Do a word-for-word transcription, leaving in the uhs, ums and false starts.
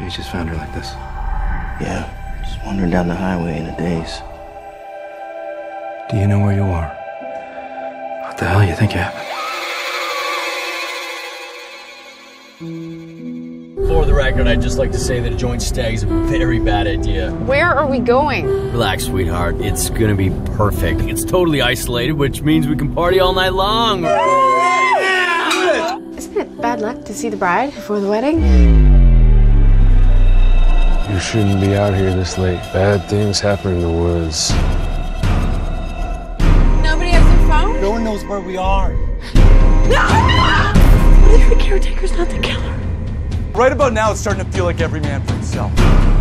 You just found her like this? Yeah, just wandering down the highway in a daze. Do you know where you are? What the hell you think happened? For the record, I'd just like to say that a joint stag is a very bad idea. Where are we going? Relax, sweetheart. It's gonna be perfect. It's totally isolated, which means we can party all night long. Isn't it bad luck to see the bride before the wedding? You shouldn't be out here this late. Bad things happen in the woods. Nobody has their phone? No one knows where we are. No! What if the caretaker's not the killer? Right about now, it's starting to feel like every man for himself.